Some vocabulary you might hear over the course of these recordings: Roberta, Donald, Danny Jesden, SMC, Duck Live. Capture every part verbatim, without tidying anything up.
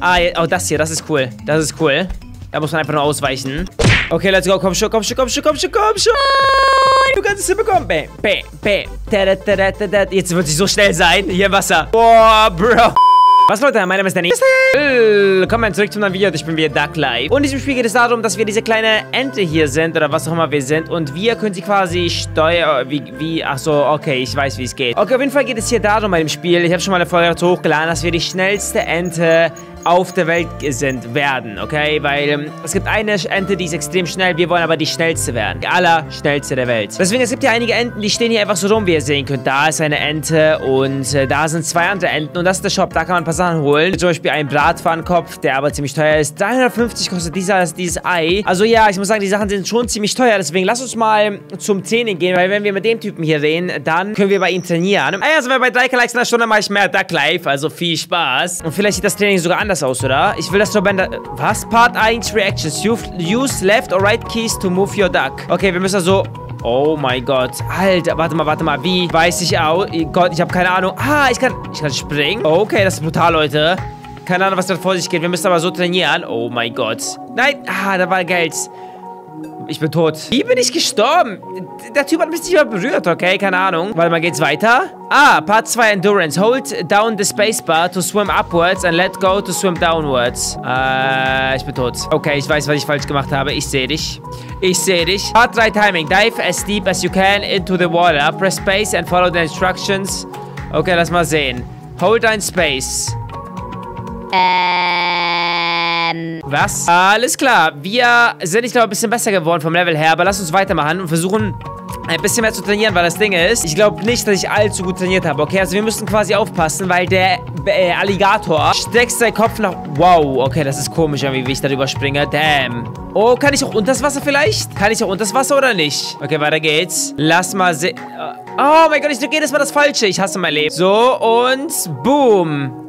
Ah, oh, das hier, das ist cool. Das ist cool. Da muss man einfach nur ausweichen. Okay, let's go. Komm schon, komm schon, komm schon, komm schon, komm schon. Du kannst es hinbekommen. Bäh, bäh, bäh. Jetzt wird sie so schnell sein. Hier im Wasser. Boah, Bro. Was, Leute, mein Name ist Danny. Willkommen zurück zu einem Video. Ich bin wieder Duck Live. Und in diesem Spiel geht es darum, dass wir diese kleine Ente hier sind oder was auch immer wir sind. Und wir können sie quasi steuern. Wie, wie, ach so, okay, ich weiß, wie es geht. Okay, auf jeden Fall geht es hier darum bei dem Spiel. Ich habe schon mal eine Folge dazu hochgeladen, dass wir die schnellste Ente auf der Welt sind werden, okay? Weil ähm, es gibt eine Ente, die ist extrem schnell. Wir wollen aber die schnellste werden. Die allerschnellste der Welt. Deswegen, es gibt hier einige Enten, die stehen hier einfach so rum, wie ihr sehen könnt. Da ist eine Ente und äh, da sind zwei andere Enten. Und das ist der Shop. Da kann man ein paar Sachen holen. Zum Beispiel einen Bratpfannenkopf, der aber ziemlich teuer ist. dreihundertfünfzig kostet dieser, dieses Ei. Also ja, ich muss sagen, die Sachen sind schon ziemlich teuer. Deswegen, lasst uns mal zum Training gehen, weil wenn wir mit dem Typen hier reden, dann können wir bei ihm trainieren. Also, wenn wir bei drei Likes in der Stunde mache ich mehr Duck Live. Also, viel Spaß. Und vielleicht sieht das Training sogar anders aus, oder? Ich will das Roberta... Was? Part eins Reactions. Use left or right keys to move your duck. Okay, wir müssen also... Oh mein Gott. Alter, warte mal, warte mal. Wie weiß ich auch? Gott, ich habe keine Ahnung. Ah, ich kann... Ich kann springen. Okay, das ist brutal, Leute. Keine Ahnung, was da vor sich geht. Wir müssen aber so trainieren. Oh mein Gott. Nein. Ah, da war Geld. Ich bin tot. Wie bin ich gestorben? Der Typ hat mich nicht mal berührt, okay? Keine Ahnung. Warte mal, geht's weiter? Ah, Part zwei Endurance. Hold down the spacebar to swim upwards and let go to swim downwards. Äh, ich bin tot. Okay, ich weiß, was ich falsch gemacht habe. Ich sehe dich. Ich sehe dich. Part drei Timing. Dive as deep as you can into the water. Press space and follow the instructions. Okay, lass mal sehen. Hold down space. Ähm. Was? Alles klar. Wir sind, ich glaube, ein bisschen besser geworden vom Level her. Aber lass uns weitermachen und versuchen, ein bisschen mehr zu trainieren, weil das Ding ist, ich glaube nicht, dass ich allzu gut trainiert habe. Okay, also wir müssen quasi aufpassen, weil der äh, Alligator streckt seinen Kopf nach... Wow, okay, das ist komisch irgendwie, wie ich darüber springe. Damn. Oh, kann ich auch unters Wasser vielleicht? Kann ich auch unters Wasser oder nicht? Okay, weiter geht's. Lass mal sehen... Oh mein Gott, ich drücke jedes Mal das Falsche. Ich hasse mein Leben. So, und boom.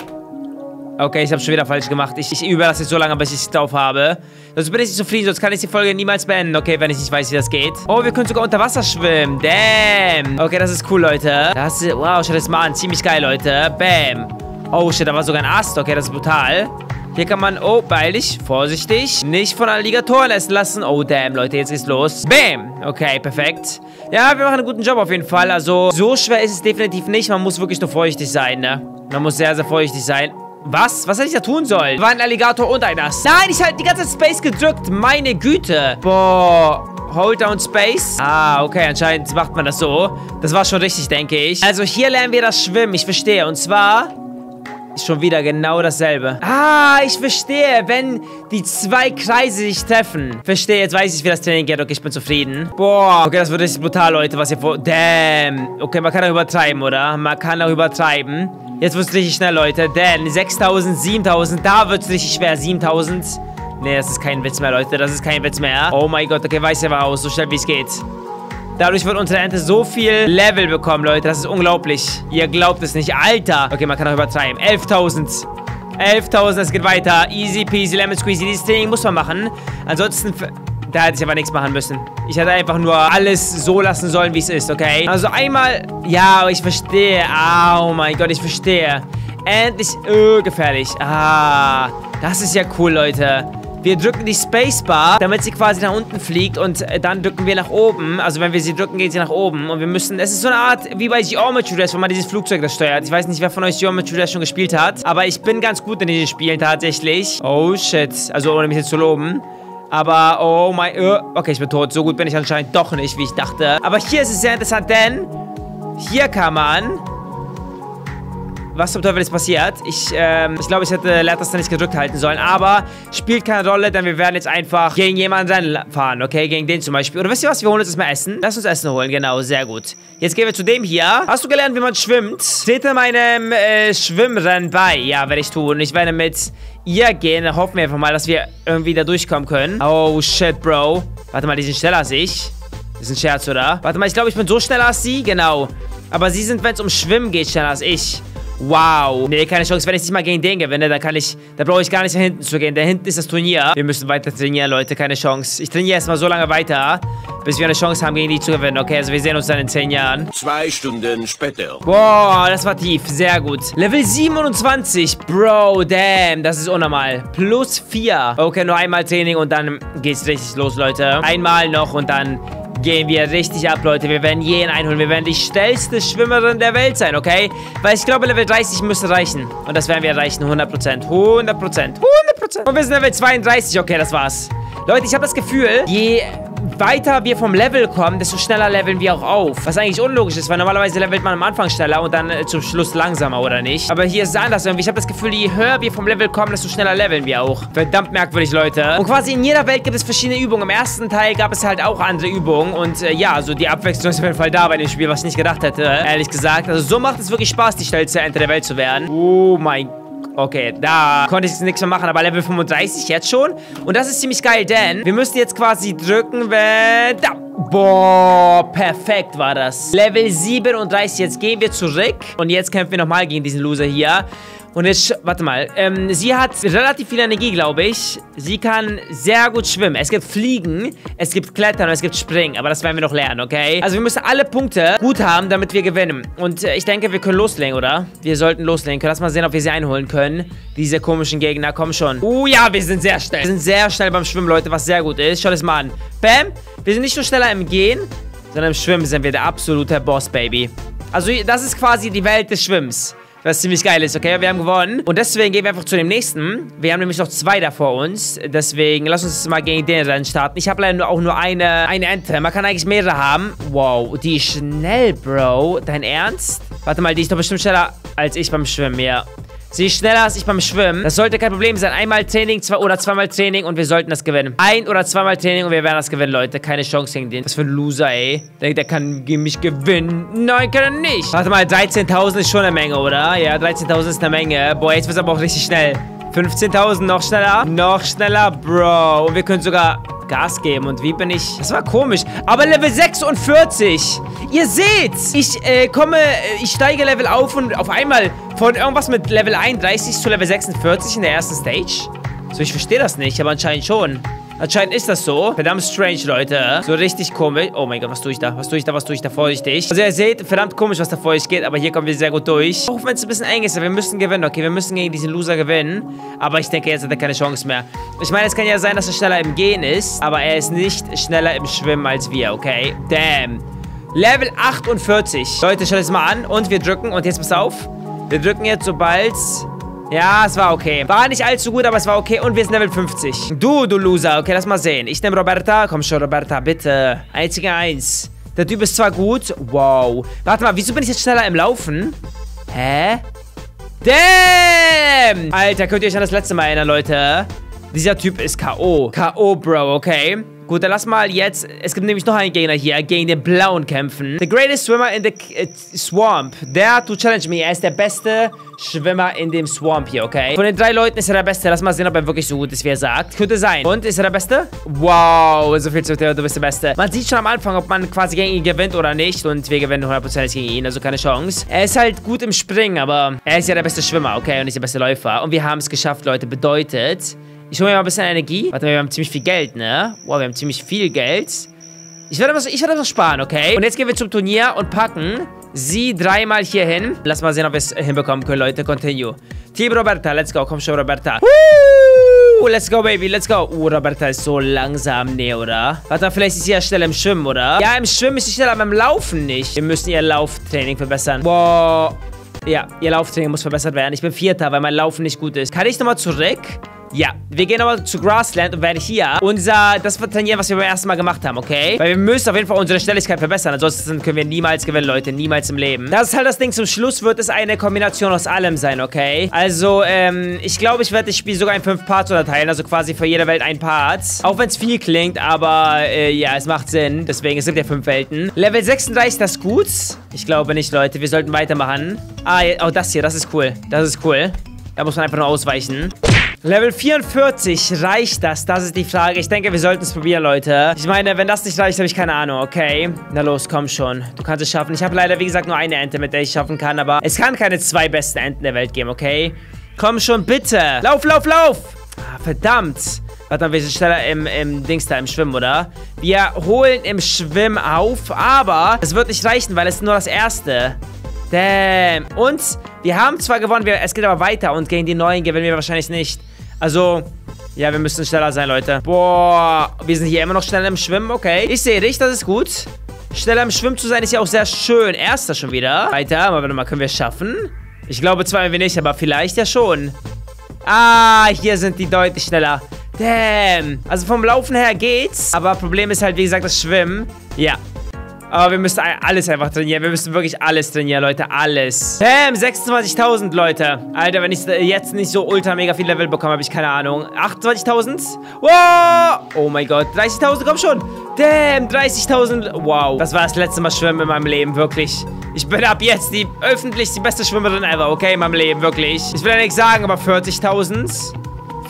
Okay, ich habe schon wieder falsch gemacht. Ich, ich übe das jetzt so lange, bis ich es drauf habe. Sonst bin ich nicht zufrieden, sonst kann ich die Folge niemals beenden. Okay, wenn ich nicht weiß, wie das geht. Oh, wir können sogar unter Wasser schwimmen. Damn. Okay, das ist cool, Leute. Das ist, wow, schaut das mal an. Ziemlich geil, Leute. Bam. Oh, shit, da war sogar ein Ast. Okay, das ist brutal. Hier kann man, oh, beeil dich. Vorsichtig. Nicht von Alligatoren essen lassen. Oh, damn, Leute, jetzt geht's los. Bam. Okay, perfekt. Ja, wir machen einen guten Job auf jeden Fall. Also, so schwer ist es definitiv nicht. Man muss wirklich nur vorsichtig sein, ne? Man muss sehr, sehr vorsichtig sein. Was? Was hätte ich da tun sollen? War ein Alligator und ein Ast. Nein, ich habe die ganze Space gedrückt. Meine Güte. Boah. Hold down Space. Ah, okay. Anscheinend macht man das so. Das war schon richtig, denke ich. Also hier lernen wir das Schwimmen. Ich verstehe. Und zwar... Schon wieder genau dasselbe. Ah, ich verstehe, wenn die zwei Kreise sich treffen. Verstehe, jetzt weiß ich, wie das Training geht. Okay, ich bin zufrieden. Boah, okay, das wird richtig brutal, Leute, was hier vor... Damn. Okay, man kann auch übertreiben, oder? Man kann auch übertreiben. Jetzt wird es richtig schnell, Leute. Denn sechstausend, siebentausend, da wird es richtig schwer. siebentausend. Nee, das ist kein Witz mehr, Leute. Das ist kein Witz mehr. Oh mein Gott, okay, weiß ja mal aus. So schnell, wie es geht. Dadurch wird unsere Ente so viel Level bekommen, Leute. Das ist unglaublich. Ihr glaubt es nicht. Alter. Okay, man kann auch übertreiben. elftausend. elftausend, es geht weiter. Easy peasy, lemon squeezy. Dieses Training muss man machen. Ansonsten... Da hätte ich aber nichts machen müssen. Ich hätte einfach nur alles so lassen sollen, wie es ist, okay? Also einmal... Ja, ich verstehe. Oh mein Gott, ich verstehe. Endlich... Oh, gefährlich. Ah, das ist ja cool, Leute. Wir drücken die Spacebar, damit sie quasi nach unten fliegt und dann drücken wir nach oben. Also wenn wir sie drücken, geht sie nach oben und wir müssen... Es ist so eine Art wie bei Geometry Dash, wo man dieses Flugzeug da steuert. Ich weiß nicht, wer von euch Geometry Dash schon gespielt hat, aber ich bin ganz gut in diesen Spielen tatsächlich. Oh shit, also ohne mich jetzt zu loben. Aber oh mein... Okay, ich bin tot. So gut bin ich anscheinend doch nicht, wie ich dachte. Aber hier ist es sehr interessant, denn hier kann man... Was zum Teufel ist passiert? Ich, ähm, ich glaube, ich hätte Leertaste nicht gedrückt halten sollen. Aber spielt keine Rolle, denn wir werden jetzt einfach gegen jemanden fahren, okay? Gegen den zum Beispiel. Oder wisst ihr was? Wir holen uns jetzt mal Essen. Lass uns Essen holen, genau. Sehr gut. Jetzt gehen wir zu dem hier. Hast du gelernt, wie man schwimmt? Seht ihr meinem äh, Schwimmrennen bei? Ja, werde ich tun. Ich werde mit ihr gehen. Dann hoffen wir einfach mal, dass wir irgendwie da durchkommen können. Oh, shit, Bro. Warte mal, die sind schneller als ich. Das ist ein Scherz, oder? Warte mal, ich glaube, ich bin so schneller als sie. Genau. Aber sie sind, wenn es um Schwimmen geht, schneller als ich. Wow. Nee, keine Chance. Wenn ich nicht mal gegen den gewinne, dann kann ich... Da brauche ich gar nicht nach hinten zu gehen. Da hinten ist das Turnier. Wir müssen weiter trainieren, Leute. Keine Chance. Ich trainiere erstmal so lange weiter, bis wir eine Chance haben, gegen die zu gewinnen. Okay, also wir sehen uns dann in zehn Jahren. Zwei Stunden später. Boah, das war tief. Sehr gut. Level siebenundzwanzig. Bro, damn. Das ist unnormal. Plus vier. Okay, nur einmal Training und dann geht's richtig los, Leute. Einmal noch und dann... gehen wir richtig ab, Leute. Wir werden jeden einholen. Wir werden die schnellste Schwimmerin der Welt sein, okay? Weil ich glaube, Level dreißig müsste reichen. Und das werden wir erreichen. hundert Prozent. hundert Prozent. hundert Prozent. Und wir sind Level zweiunddreißig. Okay, das war's. Leute, ich habe das Gefühl, je weiter wir vom Level kommen, desto schneller leveln wir auch auf. Was eigentlich unlogisch ist, weil normalerweise levelt man am Anfang schneller und dann zum Schluss langsamer, oder nicht? Aber hier ist es anders irgendwie. Ich habe das Gefühl, je höher wir vom Level kommen, desto schneller leveln wir auch. Verdammt merkwürdig, Leute. Und quasi in jeder Welt gibt es verschiedene Übungen. Im ersten Teil gab es halt auch andere Übungen. Und äh, ja, so die Abwechslung ist auf jeden Fall da bei dem Spiel, was ich nicht gedacht hätte, ehrlich gesagt. Also so macht es wirklich Spaß, die schnellste Ente der Welt zu werden. Oh mein Gott. Okay, da konnte ich jetzt nichts mehr machen, aber Level fünfunddreißig jetzt schon. Und das ist ziemlich geil, denn wir müssen jetzt quasi drücken, wenn... Da. Boah, perfekt war das. Level siebenunddreißig, jetzt gehen wir zurück. Und jetzt kämpfen wir nochmal gegen diesen Loser hier. Und jetzt, warte mal, ähm, sie hat relativ viel Energie, glaube ich. Sie kann sehr gut schwimmen. Es gibt Fliegen, es gibt Klettern und es gibt Springen. Aber das werden wir noch lernen, okay? Also wir müssen alle Punkte gut haben, damit wir gewinnen. Und äh, ich denke, wir können loslegen, oder? Wir sollten loslegen können. Lass mal sehen, ob wir sie einholen können. Diese komischen Gegner, komm schon. Oh ja, wir sind sehr schnell. Wir sind sehr schnell beim Schwimmen, Leute, was sehr gut ist. Schaut es mal an. Bam, wir sind nicht nur schneller im Gehen, sondern im Schwimmen sind wir der absolute Boss, Baby. Also das ist quasi die Welt des Schwimmens. Was ziemlich geil ist, okay? Wir haben gewonnen. Und deswegen gehen wir einfach zu dem nächsten. Wir haben nämlich noch zwei da vor uns. Deswegen, lass uns mal gegen den Rennen starten. Ich habe leider nur, auch nur eine, eine Ente. Man kann eigentlich mehrere haben. Wow, die ist schnell, Bro. Dein Ernst? Warte mal, die ist doch bestimmt schneller als ich beim Schwimmen, ja. Sie ist schneller als ich beim Schwimmen. Das sollte kein Problem sein. Einmal Training, zwei oder zweimal Training und wir sollten das gewinnen. Ein oder zweimal Training und wir werden das gewinnen, Leute. Keine Chance gegen den. Was für ein Loser, ey. Der, der kann gegen mich gewinnen. Nein, kann er nicht. Warte mal, dreizehntausend ist schon eine Menge, oder? Ja, dreizehntausend ist eine Menge. Boah, jetzt wird es aber auch richtig schnell. fünfzehntausend, noch schneller. Noch schneller, Bro. Und wir können sogar Gas geben. Und wie bin ich... Das war komisch. Aber Level sechsundvierzig. Ihr seht, ich äh, komme... Ich steige Level auf und auf einmal von irgendwas mit Level einunddreißig zu Level sechsundvierzig in der ersten Stage. So, ich verstehe das nicht, aber anscheinend schon. Anscheinend ist das so. Verdammt strange, Leute. So richtig komisch. Oh mein Gott, was tue ich da? Was tue ich da? Was tue ich da? Vorsichtig. Also ihr seht, verdammt komisch, was da vor euch geht. Aber hier kommen wir sehr gut durch. Auch wenn es ein bisschen eng ist. Aber wir müssen gewinnen, okay? Wir müssen gegen diesen Loser gewinnen. Aber ich denke, jetzt hat er keine Chance mehr. Ich meine, es kann ja sein, dass er schneller im Gehen ist. Aber er ist nicht schneller im Schwimmen als wir, okay? Damn. Level achtundvierzig. Leute, schaut es mal an. Und wir drücken. Und jetzt, pass auf. Wir drücken jetzt, sobald... Ja, es war okay. War nicht allzu gut, aber es war okay. Und wir sind Level fünfzig. Du, du Loser. Okay, lass mal sehen. Ich nehme Roberta. Komm schon, Roberta, bitte. Einzige Eins. Der Typ ist zwar gut. Wow. Warte mal, wieso bin ich jetzt schneller im Laufen? Hä? Damn! Alter, könnt ihr euch an das letzte Mal erinnern, Leute? Dieser Typ ist K O. K O, Bro, okay? Gut, dann lass mal jetzt... Es gibt nämlich noch einen Gegner hier, gegen den Blauen kämpfen. The greatest swimmer in the äh, swamp. Dare to challenge me. Er ist der beste Schwimmer in dem Swamp hier, okay? Von den drei Leuten ist er der Beste. Lass mal sehen, ob er wirklich so gut ist, wie er sagt. Könnte sein. Und, ist er der Beste? Wow, so viel zu dir, du bist der Beste. Man sieht schon am Anfang, ob man quasi gegen ihn gewinnt oder nicht. Und wir gewinnen hundert Prozent gegen ihn, also keine Chance. Er ist halt gut im Springen, aber er ist ja der beste Schwimmer, okay? Und nicht der beste Läufer. Und wir haben es geschafft, Leute. Bedeutet... Ich hole mir mal ein bisschen Energie. Warte mal, wir haben ziemlich viel Geld, ne? Wow, wir haben ziemlich viel Geld. Ich werde das, ich werde das noch sparen, okay? Und jetzt gehen wir zum Turnier und packen sie dreimal hier hin. Lass mal sehen, ob wir es hinbekommen können, Leute. Continue. Team Roberta, let's go. Komm schon, Roberta. Woo! Let's go, Baby, let's go. Oh, Roberta ist so langsam, ne, oder? Warte mal, vielleicht ist sie ja schnell im Schwimmen, oder? Ja, im Schwimmen ist sie schneller, aber im Laufen nicht. Wir müssen ihr Lauftraining verbessern. Wow. Ja, ihr Lauftraining muss verbessert werden. Ich bin Vierter, weil mein Laufen nicht gut ist. Kann ich nochmal zurück? Ja, wir gehen aber zu Grassland und werden hier unser, das wird trainieren, was wir beim ersten Mal gemacht haben, okay? Weil wir müssen auf jeden Fall unsere Schnelligkeit verbessern, ansonsten können wir niemals gewinnen, Leute, niemals im Leben. Das ist halt das Ding, zum Schluss wird es eine Kombination aus allem sein, okay? Also, ähm, ich glaube, ich werde das Spiel sogar in fünf Parts unterteilen, also quasi für jede Welt ein Part. Auch wenn es viel klingt, aber, äh, ja, es macht Sinn, deswegen, es sind ja fünf Welten. Level sechsunddreißig, das ist gut? Ich glaube nicht, Leute, wir sollten weitermachen. Ah, oh, das hier, das ist cool, das ist cool. Da muss man einfach nur ausweichen. Level vierundvierzig, reicht das? Das ist die Frage. Ich denke, wir sollten es probieren, Leute. Ich meine, wenn das nicht reicht, habe ich keine Ahnung, okay? Na los, komm schon. Du kannst es schaffen. Ich habe leider, wie gesagt, nur eine Ente, mit der ich schaffen kann, aber es kann keine zwei besten Enten der Welt geben, okay? Komm schon, bitte. Lauf, lauf, lauf. Ah, verdammt. Warte mal, wir sind schneller im, im Dings da, im Schwimmen, oder? Wir holen im Schwimmen auf, aber es wird nicht reichen, weil es nur das Erste. Damn. Und wir haben zwar gewonnen, wir, es geht aber weiter und gegen die Neuen gewinnen wir wahrscheinlich nicht. Also, ja, wir müssen schneller sein, Leute. Boah, wir sind hier immer noch schneller im Schwimmen, okay. Ich sehe dich, das ist gut. Schneller im Schwimmen zu sein ist ja auch sehr schön. Erster schon wieder. Weiter, aber warte mal, können wir es schaffen? Ich glaube zwar ein wenig, aber vielleicht ja schon. Ah, hier sind die deutlich schneller. Damn. Also vom Laufen her geht's. Aber Problem ist halt, wie gesagt, das Schwimmen. Ja. Aber wir müssen alles einfach trainieren. Wir müssen wirklich alles trainieren, Leute. Alles. Bam, sechsundzwanzigtausend, Leute. Alter, wenn ich jetzt nicht so ultra mega viel Level bekomme, habe ich keine Ahnung. achtundzwanzigtausend. Wow. Oh mein Gott. dreißigtausend, komm schon. Damn, dreißigtausend. Wow. Das war das letzte Mal Schwimmen in meinem Leben, wirklich. Ich bin ab jetzt die öffentlich die beste Schwimmerin ever, okay? In meinem Leben, wirklich. Ich will ja nichts sagen, aber vierzigtausend.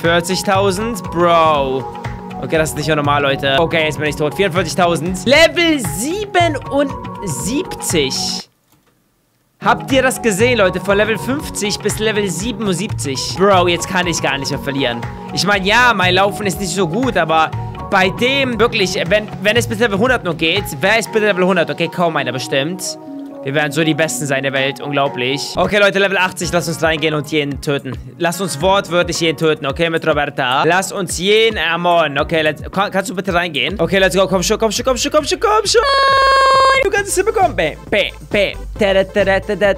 vierzigtausend, Bro. Okay, das ist nicht normal, Leute. Okay, jetzt bin ich tot. vierundvierzigtausend. Level siebenundsiebzig. Habt ihr das gesehen, Leute? Von Level fünfzig bis Level siebenundsiebzig. Bro, jetzt kann ich gar nicht mehr verlieren. Ich meine, ja, mein Laufen ist nicht so gut, aber bei dem wirklich, wenn, wenn es bis Level hundert noch geht, wer ist bitte Level hundert? Okay, kaum einer bestimmt. Wir werden so die Besten sein der Welt. Unglaublich. Okay, Leute, Level achtzig. Lass uns reingehen und jeden töten. Lass uns wortwörtlich jeden töten, okay, mit Roberta. Lass uns jeden ermorden. Okay, let's, kann, kannst du bitte reingehen? Okay, let's go. Komm schon, komm schon, komm schon, komm schon, komm schon. Du kannst es hinbekommen. Bäm, bäm, bäm.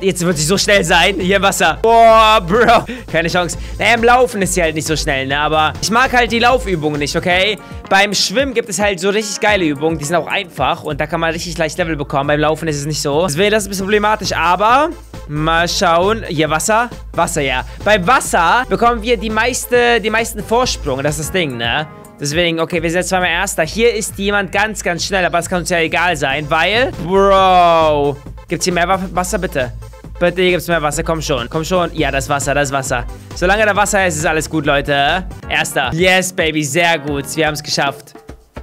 Jetzt wird sie so schnell sein. Hier im Wasser. Boah, Bro. Keine Chance. Naja, im Laufen ist sie halt nicht so schnell, ne? Aber ich mag halt die Laufübungen nicht, okay? Beim Schwimmen gibt es halt so richtig geile Übungen. Die sind auch einfach. Und da kann man richtig leicht Level bekommen. Beim Laufen ist es nicht so. Deswegen, das ist ein bisschen problematisch, aber mal schauen. Hier, Wasser. Wasser, ja. Bei Wasser bekommen wir die, meiste, die meisten Vorsprung. Das ist das Ding, ne? Deswegen, okay, wir sind jetzt zweimal Erster. Hier ist jemand ganz, ganz schnell, aber das kann uns ja egal sein, weil... Bro! Gibt's hier mehr Wasser, bitte? Bitte, hier gibt's mehr Wasser. Komm schon, komm schon. Ja, das Wasser, das Wasser. Solange da Wasser ist, ist alles gut, Leute. Erster. Yes, Baby, sehr gut. Wir haben es geschafft.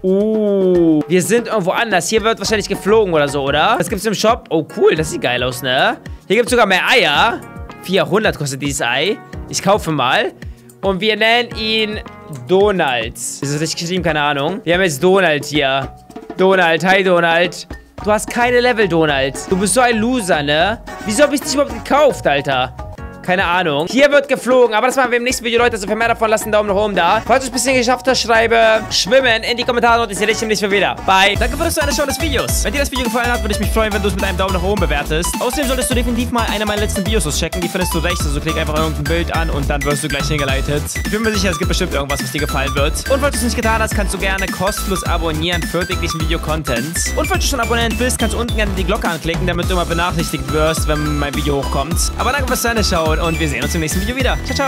Uh, wir sind irgendwo anders. Hier wird wahrscheinlich geflogen oder so, oder? Was gibt's im Shop? Oh, cool, das sieht geil aus, ne? Hier gibt's sogar mehr Eier. vierhundert kostet dieses Ei. Ich kaufe mal. Und wir nennen ihn Donald. Ist das richtig geschrieben? Keine Ahnung. Wir haben jetzt Donald hier. Donald, hi Donald. Du hast keine Level, Donald. Du bist so ein Loser, ne? Wieso hab ich dich überhaupt gekauft, Alter? Keine Ahnung. Hier wird geflogen. Aber das machen wir im nächsten Video, Leute. Also für mehr davon, lasst einen Daumen nach oben da. Falls du es ein bisschen geschafft hast, schreibe Schwimmen in die Kommentare und ich sehe dich nicht mehr wieder. Bye. Danke fürs Zuschauen des Videos. Wenn dir das Video gefallen hat, würde ich mich freuen, wenn du es mit einem Daumen nach oben bewertest. Außerdem solltest du definitiv mal eine meiner letzten Videos auschecken. Die findest du rechts. Also klick einfach irgendein Bild an und dann wirst du gleich hingeleitet. Ich bin mir sicher, es gibt bestimmt irgendwas, was dir gefallen wird. Und falls du es nicht getan hast, kannst du gerne kostenlos abonnieren für täglichen Video-Content. Und falls du schon Abonnent bist, kannst du unten gerne die Glocke anklicken, damit du immer benachrichtigt wirst, wenn mein Video hochkommt. Aber danke fürs Zuschauen. Und wir sehen uns im nächsten Video wieder. Ciao, ciao.